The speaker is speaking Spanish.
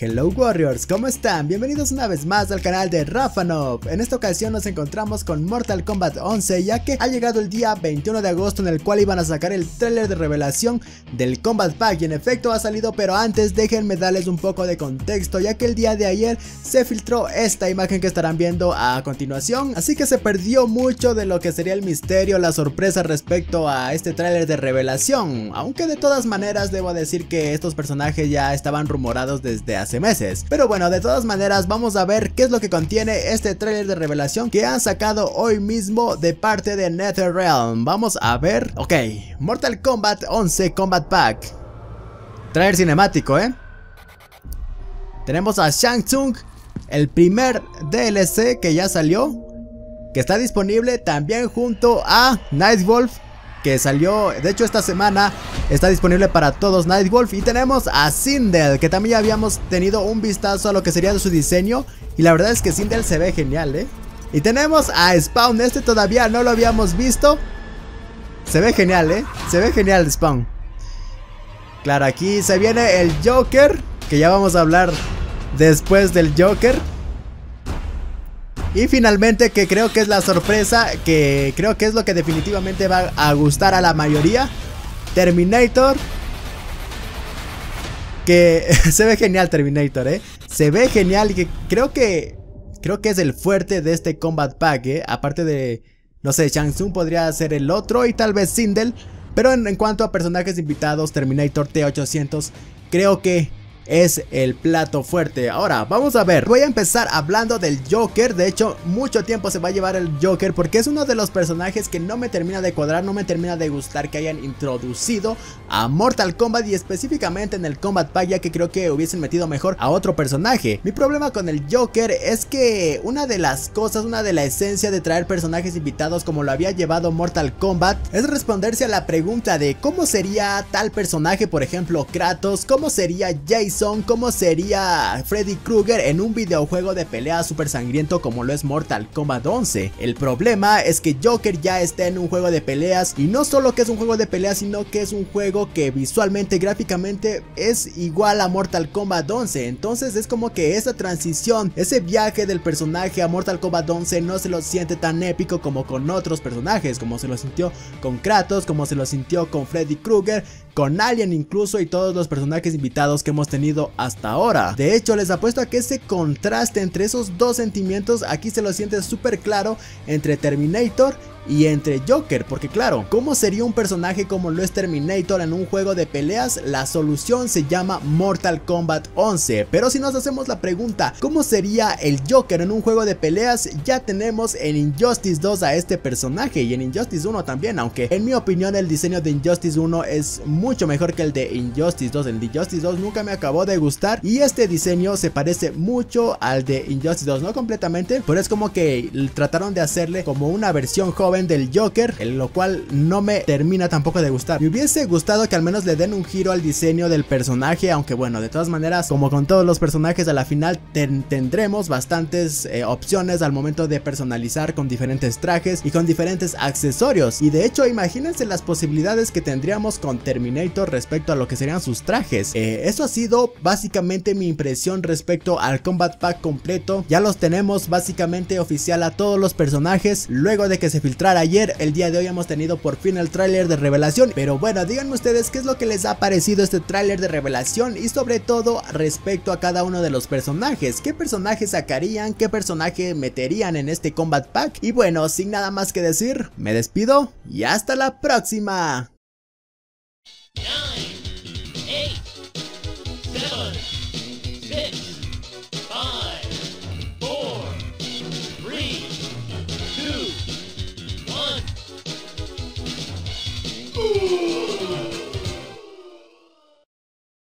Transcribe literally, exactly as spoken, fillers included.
Hello Warriors, ¿cómo están? Bienvenidos una vez más al canal de Rafanov. En esta ocasión nos encontramos con Mortal Kombat once, ya que ha llegado el día veintiuno de agosto en el cual iban a sacar el tráiler de revelación del Kombat Pack, y en efecto ha salido, pero antes déjenme darles un poco de contexto, ya que el día de ayer se filtró esta imagen que estarán viendo a continuación, así que se perdió mucho de lo que sería el misterio, la sorpresa respecto a este tráiler de revelación, aunque de todas maneras debo decir que estos personajes ya estaban rumorados desde hace meses. Pero bueno, de todas maneras vamos a ver qué es lo que contiene este tráiler de revelación que han sacado hoy mismo de parte de NetherRealm. Vamos a ver. Ok, Mortal Kombat once Kombat Pack, tráiler cinemático, eh tenemos a Shang Tsung, el primer D L C que ya salió, que está disponible también junto a Nightwolf, que salió, de hecho esta semana está disponible para todos Nightwolf. Y tenemos a Sindel, que también ya habíamos tenido un vistazo a lo que sería su diseño, y la verdad es que Sindel se ve genial, eh y tenemos a Spawn, este todavía no lo habíamos visto. Se ve genial, eh se ve genial Spawn. Claro, aquí se viene el Joker, que ya vamos a hablar después del Joker. Y finalmente, que creo que es la sorpresa, que creo que es lo que definitivamente va a gustar a la mayoría, Terminator. Que se ve genial Terminator, eh se ve genial, y que creo que Creo que es el fuerte de este Kombat Pack, eh aparte de, no sé, Shang Tsung podría ser el otro, y tal vez Sindel. Pero en, en cuanto a personajes invitados, Terminator, T ochocientos, creo que es el plato fuerte. Ahora vamos a ver, voy a empezar hablando del Joker. De hecho, mucho tiempo se va a llevar el Joker, porque es uno de los personajes que no me termina de cuadrar, no me termina de gustar que hayan introducido a Mortal Kombat, y específicamente en el Kombat Pack, ya que creo que hubiesen metido mejor a otro personaje. Mi problema con el Joker es que una de las cosas, una de la esencia de traer personajes invitados como lo había llevado Mortal Kombat, es responderse a la pregunta de cómo sería tal personaje, por ejemplo Kratos, cómo sería Jason, cómo sería Freddy Krueger en un videojuego de pelea super sangriento como lo es Mortal Kombat once. El problema es que Joker ya está en un juego de peleas, y no solo que es un juego de peleas, sino que es un juego que visualmente, gráficamente es igual a Mortal Kombat once. Entonces es como que esa transición, ese viaje del personaje a Mortal Kombat once no se lo siente tan épico como con otros personajes, como se lo sintió con Kratos, como se lo sintió con Freddy Krueger, con Alien incluso, y todos los personajes invitados que hemos tenido hasta ahora. De hecho, les apuesto a que ese contraste entre esos dos sentimientos aquí se lo siente súper claro entre Terminator y entre Joker, porque claro, ¿cómo sería un personaje como lo es Terminator en un juego de peleas? La solución se llama Mortal Kombat once. Pero si nos hacemos la pregunta, ¿cómo sería el Joker en un juego de peleas? Ya tenemos en Injustice dos a este personaje, y en Injustice uno también, aunque en mi opinión el diseño de Injustice uno es mucho mejor que el de Injustice dos. El de Injustice dos nunca me acabó de gustar, y este diseño se parece mucho al de Injustice dos, no completamente, pero es como que trataron de hacerle como una versión joven del Joker, en lo cual no me termina tampoco de gustar. Me hubiese gustado que al menos le den un giro al diseño del personaje, aunque bueno, de todas maneras, como con todos los personajes, a la final ten tendremos bastantes eh, opciones al momento de personalizar con diferentes trajes y con diferentes accesorios. Y de hecho, imagínense las posibilidades que tendríamos con Terminator respecto a lo que serían sus trajes. Eh, eso ha sido básicamente mi impresión respecto al Kombat Pack completo. Ya los tenemos básicamente oficial a todos los personajes, luego de que se filtró ayer. El día de hoy hemos tenido por fin el tráiler de revelación. Pero bueno, díganme ustedes qué es lo que les ha parecido este tráiler de revelación, y sobre todo respecto a cada uno de los personajes. ¿Qué personajes sacarían? ¿Qué personaje meterían en este Kombat Pack? Y bueno, sin nada más que decir, me despido y hasta la próxima.